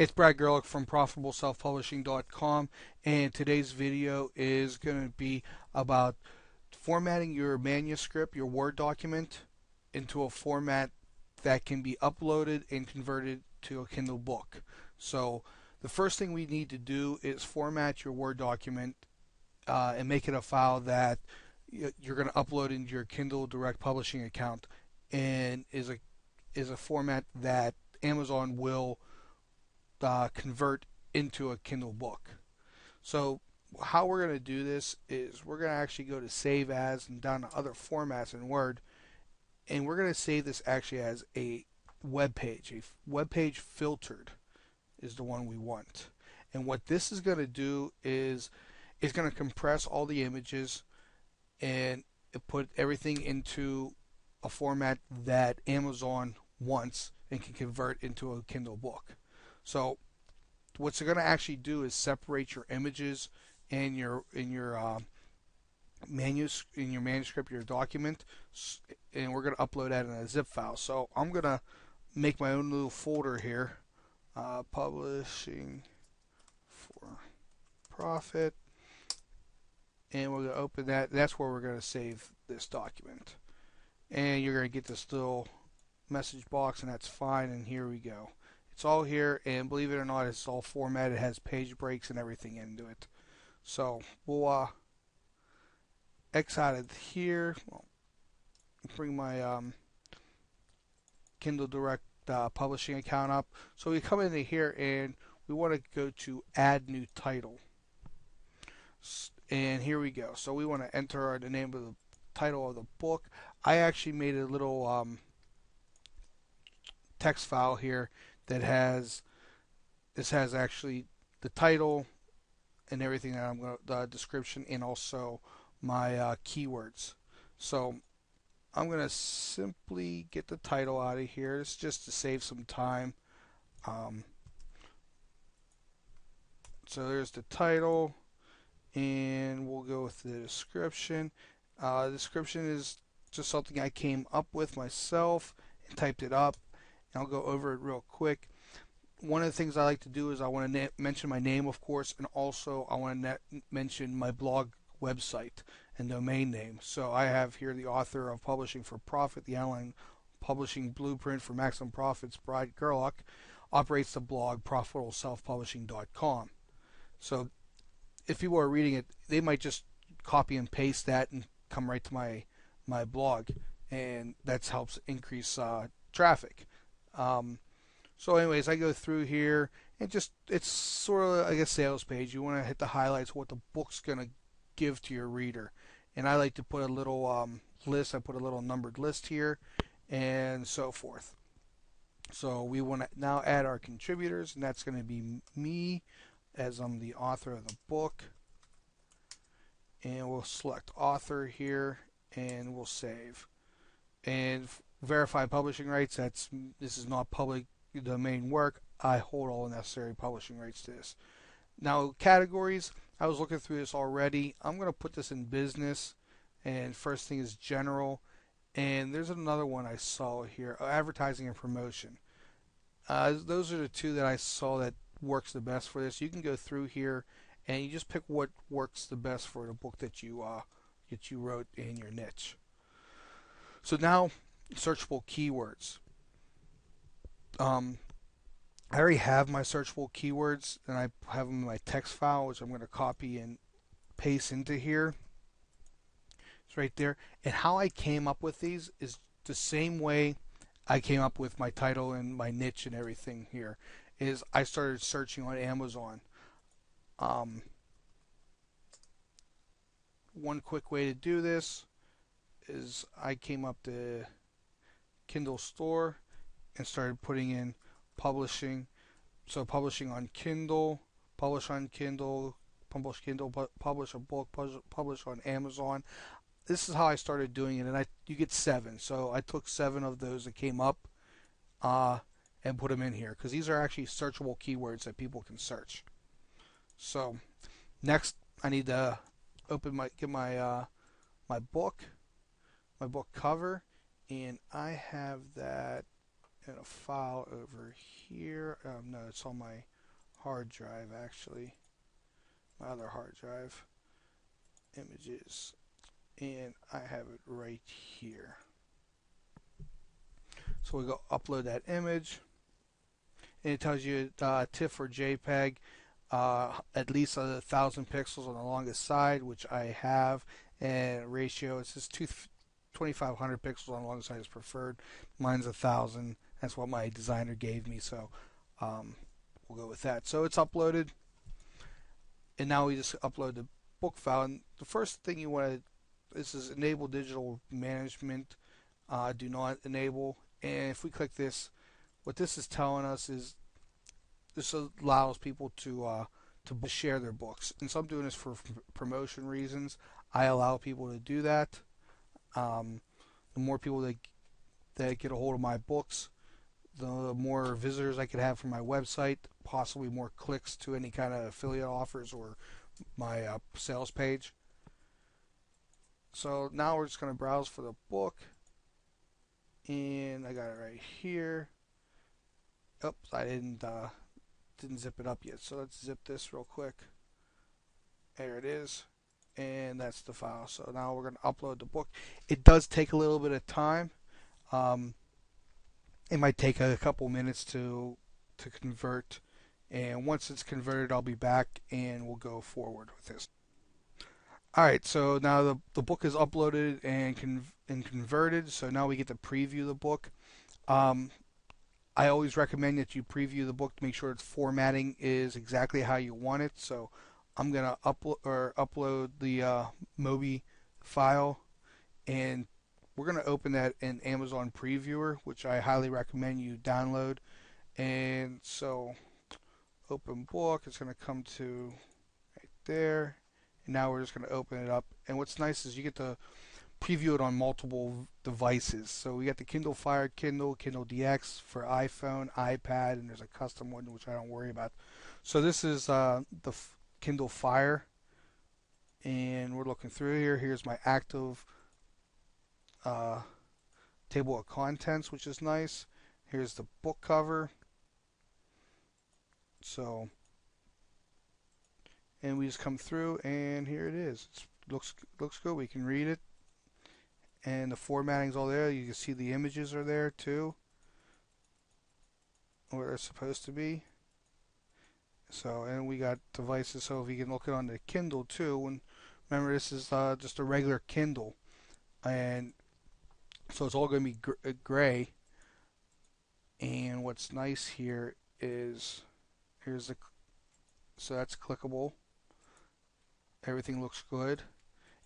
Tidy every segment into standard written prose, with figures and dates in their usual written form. It's Brad Gerlach from ProfitableSelfPublishing.com, and today's video is going to be about formatting your manuscript, your Word document, into a format that can be uploaded and converted to a Kindle book. So the first thing we need to do is format your Word document and make it a file that you're going to upload into your Kindle Direct Publishing account, and is a format that Amazon will convert into a Kindle book. So how we're going to do this is we're going to actually go to Save As and down to Other Formats in Word, and we're going to save this actually as a web page. A web page filtered is the one we want. And what this is going to do is it's going to compress all the images and put everything into a format that Amazon wants and can convert into a Kindle book. So what's going to actually do is separate your images and your manuscript, your document, and we're going to upload that in a zip file. So I'm going to make my own little folder here, Publishing for Profit, and we're going to open that. That's where we're going to save this document, and you're going to get this little message box, and that's fine. And here we go. It's all here, and believe it or not, it's all formatted. It has page breaks and everything into it. So we'll X out of here. I'll bring my Kindle Direct Publishing account up. So we come into here, and we want to go to Add New Title. And here we go. So we want to enter the name of the title of the book. I actually made a little text file here that has actually the title and everything that I'm going to, the description, and also my keywords. So I'm going to simply get the title out of here. It's just to save some time. So there's the title, and we'll go with the description. Description is just something I came up with myself and typed it up. I'll go over it real quick. One of the things I like to do is I want to mention my name, of course, and also I want to mention my blog website and domain name. So I have here the author of Publishing for Profit, the Online Publishing Blueprint for Maximum Profits, Brad Gerlach, operates the blog ProfitableSelfPublishing.com. So if people are reading it, they might just copy and paste that and come right to my blog, and that helps increase traffic. So anyways, I go through here, and just it's sort of like a sales page. You want to hit the highlights, what the book's going to give to your reader. And I like to put a little list. I put a little numbered list here and so forth. So we want to now add our contributors, and that's going to be me, as I'm the author of the book. And we'll select author here, and we'll save. And verify publishing rights. This is not public domain work. I hold all necessary publishing rights to this. Now categories, I was looking through this already. I'm going to put this in business, and first thing is general, and there's another one I saw here, advertising and promotion. Those are the two that I saw that works the best for this. You can go through here and you just pick what works the best for the book that you wrote in your niche. So now searchable keywords. I already have my searchable keywords, and I have them in my text file, which I'm going to copy and paste into here. It's right there. And how I came up with these is the same way I came up with my title and my niche and everything here. Is I started searching on Amazon. One quick way to do this is I came up to Kindle Store and started putting in publishing. So publishing on Kindle, publish on Kindle, publish Kindle, publish a book, publish on Amazon. This is how I started doing it, and you get 7. So I took 7 of those that came up and put them in here, because these are actually searchable keywords that people can search. So next I need to open my book cover, and I have that in a file over here. No, it's on my hard drive, actually, my other hard drive, images, and I have it right here. So we go upload that image, and it tells you TIFF or JPEG, at least 1,000 pixels on the longest side, which I have, and ratio, it says 2,500 pixels on the longest side is preferred. Mine's 1,000. That's what my designer gave me, so we'll go with that. So it's uploaded, and now we just upload the book file. And the first thing you want to, this is enable digital management, do not enable. And if we click this, what this is telling us is this allows people to share their books. And so I'm doing this for promotion reasons. I allow people to do that. The more people that get a hold of my books, the more visitors I could have from my website, possibly more clicks to any kind of affiliate offers or my sales page. So now we're just going to browse for the book, and I got it right here. Oops, I didn't zip it up yet, so let's zip this real quick. There it is, and that's the file. So now we're going to upload the book. It does take a little bit of time. It might take a couple minutes to convert, and once it's converted, I'll be back and we'll go forward with this. Alright, so now the book is uploaded and converted, so now we get to preview the book. I always recommend that you preview the book to make sure its formatting is exactly how you want it, so I'm going to upload the Mobi file, and we're going to open that in Amazon Previewer, which I highly recommend you download. And so open book, it's going to come to right there, and now we're just going to open it up. And what's nice is you get to preview it on multiple devices. So we got the Kindle Fire, Kindle DX for iPhone, iPad, and there's a custom one which I don't worry about. So this is the Kindle Fire, and we're looking through here. Here's my active table of contents, which is nice. Here's the book cover. So, and we just come through, and here it is. It looks good. We can read it, and the formatting's all there. You can see the images are there too, where they're supposed to be. So, and we got devices, so if you can look it on the Kindle too. And remember, this is just a regular Kindle, and so it's all going to be gray. And what's nice here is here's the, so that's clickable. Everything looks good,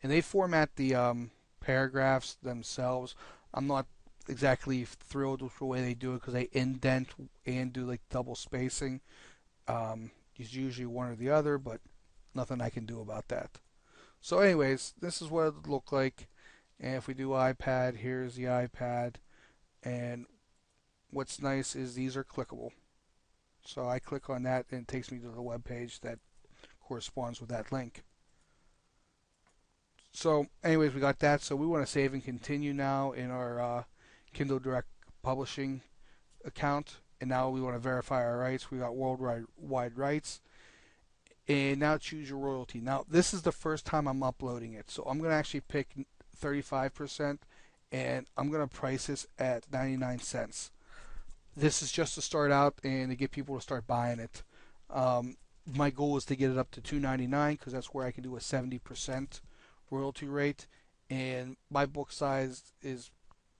and they format the paragraphs themselves. I'm not exactly thrilled with the way they do it, because they indent and do like double spacing. It's usually one or the other, but nothing I can do about that. So anyways, this is what it would look like. And if we do iPad, here's the iPad, and what's nice is these are clickable. So I click on that and it takes me to the web page that corresponds with that link. So anyways, we got that. So we want to save and continue now in our Kindle Direct Publishing account. And now we want to verify our rights. We got worldwide rights. And now choose your royalty. Now this is the first time I'm uploading it. So I'm going to actually pick 35%, and I'm going to price this at 99 cents. This is just to start out and to get people to start buying it. My goal is to get it up to $2.99, because that's where I can do a 70% royalty rate, and my book size is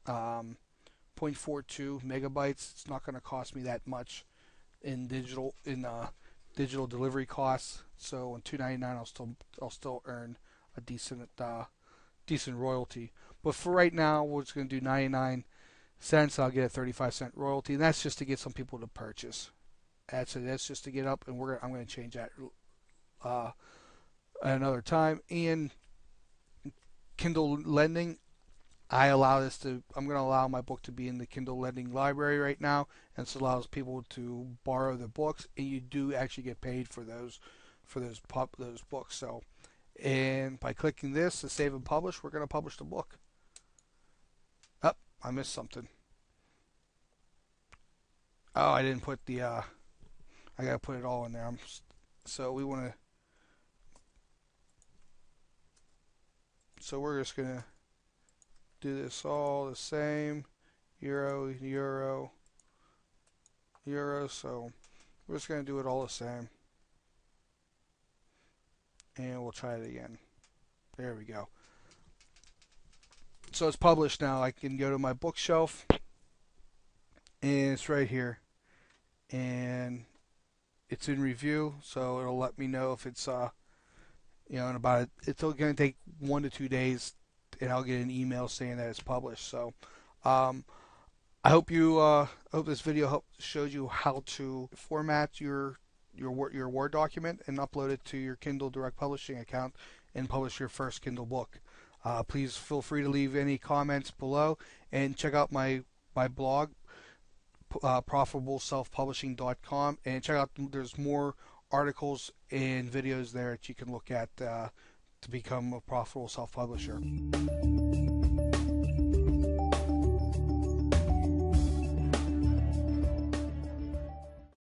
0.42 megabytes. It's not going to cost me that much in digital delivery costs. So on $2.99, I'll still earn a decent royalty. But for right now, we're just going to do 99 cents. I'll get a 35-cent royalty, and that's just to get some people to purchase. That's just to get up, and I'm going to change that at another time. And Kindle lending, I'm going to allow my book to be in the Kindle lending library right now, and this allows people to borrow their books, and you do actually get paid for those books. So, and by clicking this to save and publish, we're going to publish the book. Oh, I missed something. Oh, I didn't put the I gotta put it all in there. So we're just gonna do this all the same. Euro. So we're just gonna do it all the same. And we'll try it again. There we go. So it's published now. I can go to my bookshelf, and it's right here, and it's in review. So it'll let me know if it's in about it's going to take 1 to 2 days, and I'll get an email saying that it's published. So I hope this video showed you how to format your Word document and upload it to your Kindle Direct Publishing account and publish your first Kindle book. Please feel free to leave any comments below and check out my blog, ProfitableSelfPublishing.com, and check out, there's more articles and videos there that you can look at to become a profitable self-publisher.